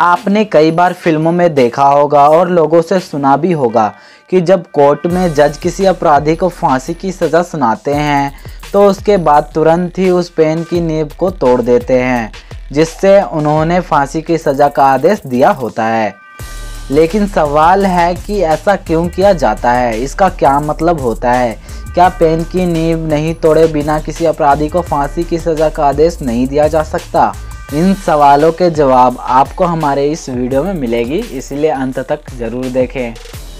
आपने कई बार फिल्मों में देखा होगा और लोगों से सुना भी होगा कि जब कोर्ट में जज किसी अपराधी को फांसी की सज़ा सुनाते हैं तो उसके बाद तुरंत ही उस पेन की नीब को तोड़ देते हैं जिससे उन्होंने फांसी की सज़ा का आदेश दिया होता है। लेकिन सवाल है कि ऐसा क्यों किया जाता है, इसका क्या मतलब होता है? क्या पेन की नीब नहीं तोड़े बिना किसी अपराधी को फांसी की सज़ा का आदेश नहीं दिया जा सकता? इन सवालों के जवाब आपको हमारे इस वीडियो में मिलेगी, इसलिए अंत तक ज़रूर देखें।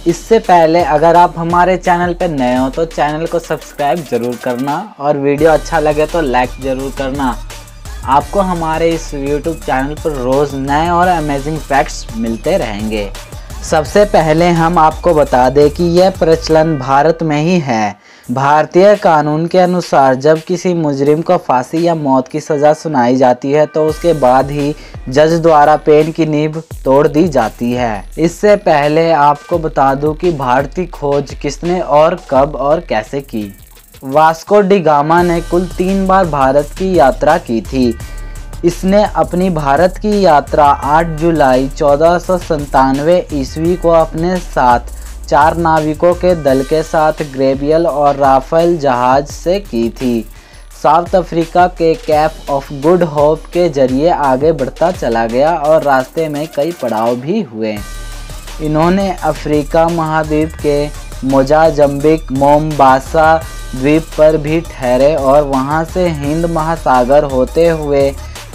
इससे पहले अगर आप हमारे चैनल पर नए हो तो चैनल को सब्सक्राइब ज़रूर करना और वीडियो अच्छा लगे तो लाइक ज़रूर करना। आपको हमारे इस YouTube चैनल पर रोज़ नए और अमेजिंग फैक्ट्स मिलते रहेंगे। सबसे पहले हम आपको बता दें कि यह प्रचलन भारत में ही है। भारतीय कानून के अनुसार जब किसी मुजरिम को फांसी या मौत की सज़ा सुनाई जाती है तो उसके बाद ही जज द्वारा पेन की नीब तोड़ दी जाती है। इससे पहले आपको बता दूं कि भारतीय खोज किसने और कब और कैसे की। वास्को डी गामा ने कुल 3 बार भारत की यात्रा की थी। इसने अपनी भारत की यात्रा 8 जुलाई 1497 ईस्वी को अपने साथ 4 नाविकों के दल के साथ गैब्रियल और राफेल जहाज से की थी। साउथ अफ्रीका के कैप ऑफ गुड होप के जरिए आगे बढ़ता चला गया और रास्ते में कई पड़ाव भी हुए। इन्होंने अफ्रीका महाद्वीप के मोजाम्बिक मोम्बासा द्वीप पर भी ठहरे और वहां से हिंद महासागर होते हुए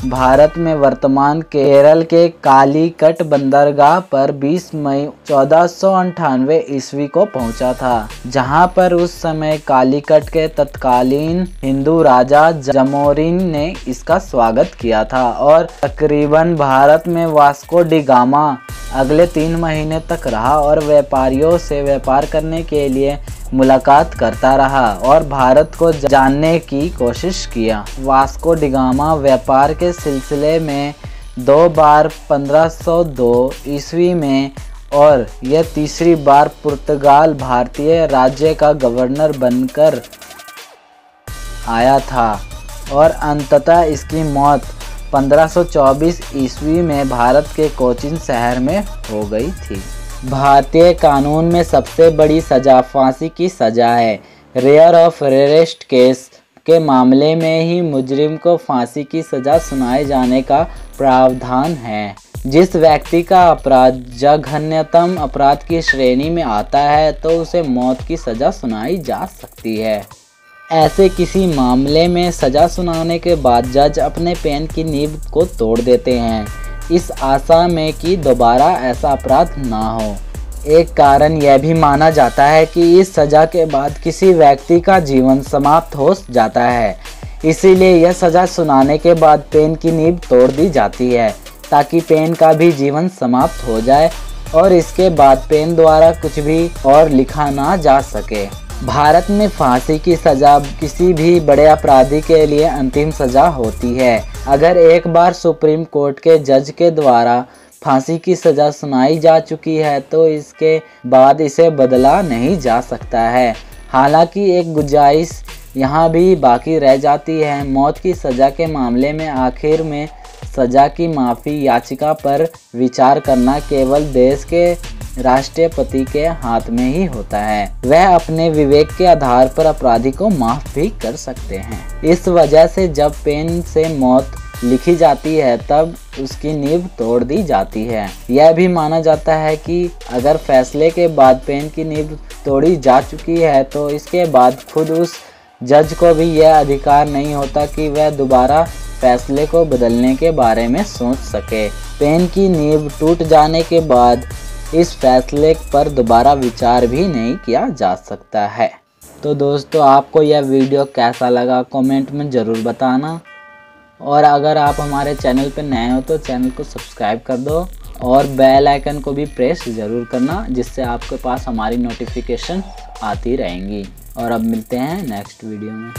भारत में वर्तमान केरल के कालीकट बंदरगाह पर 20 मई 1498 ईस्वी को पहुंचा था, जहां पर उस समय कालीकट के तत्कालीन हिंदू राजा जमोरिन ने इसका स्वागत किया था और तकरीबन भारत में वास्को डी गामा अगले 3 महीने तक रहा और व्यापारियों से व्यापार करने के लिए मुलाकात करता रहा और भारत को जानने की कोशिश किया। वास्को डी गामा व्यापार के सिलसिले में 2 बार 1502 ईस्वी में और यह तीसरी बार पुर्तगाल भारतीय राज्य का गवर्नर बनकर आया था और अंततः इसकी मौत 1524 ईस्वी में भारत के कोचीन शहर में हो गई थी। भारतीय कानून में सबसे बड़ी सज़ा फांसी की सज़ा है। रेयर ऑफ रेयरेस्ट केस के मामले में ही मुजरिम को फांसी की सज़ा सुनाए जाने का प्रावधान है। जिस व्यक्ति का अपराध जघन्यतम अपराध की श्रेणी में आता है तो उसे मौत की सज़ा सुनाई जा सकती है। ऐसे किसी मामले में सज़ा सुनाने के बाद जज अपने पेन की नीब को तोड़ देते हैं, इस आशा में कि दोबारा ऐसा अपराध ना हो। एक कारण यह भी माना जाता है कि इस सज़ा के बाद किसी व्यक्ति का जीवन समाप्त हो जाता है, इसीलिए यह सज़ा सुनाने के बाद पेन की नीब तोड़ दी जाती है ताकि पेन का भी जीवन समाप्त हो जाए और इसके बाद पेन द्वारा कुछ भी और लिखा ना जा सके। भारत में फांसी की सज़ा किसी भी बड़े अपराधी के लिए अंतिम सज़ा होती है। अगर एक बार सुप्रीम कोर्ट के जज के द्वारा फांसी की सज़ा सुनाई जा चुकी है तो इसके बाद इसे बदला नहीं जा सकता है। हालांकि एक गुंजाइश यहाँ भी बाकी रह जाती है। मौत की सज़ा के मामले में आखिर में सज़ा की माफ़ी याचिका पर विचार करना केवल देश के राष्ट्रपति के हाथ में ही होता है। वह अपने विवेक के आधार पर अपराधी को माफ भी कर सकते हैं। इस वजह से जब पेन से मौत लिखी जाती है तब उसकी नीब तोड़ दी जाती है। यह भी माना जाता है कि अगर फैसले के बाद पेन की नीब तोड़ी जा चुकी है तो इसके बाद खुद उस जज को भी यह अधिकार नहीं होता कि वह दोबारा फैसले को बदलने के बारे में सोच सके। पेन की नीब टूट जाने के बाद इस फैसले पर दोबारा विचार भी नहीं किया जा सकता है। तो दोस्तों, आपको यह वीडियो कैसा लगा कमेंट में ज़रूर बताना और अगर आप हमारे चैनल पर नए हो तो चैनल को सब्सक्राइब कर दो और बेल आइकन को भी प्रेस ज़रूर करना जिससे आपके पास हमारी नोटिफिकेशन आती रहेंगी। और अब मिलते हैं नेक्स्ट वीडियो में।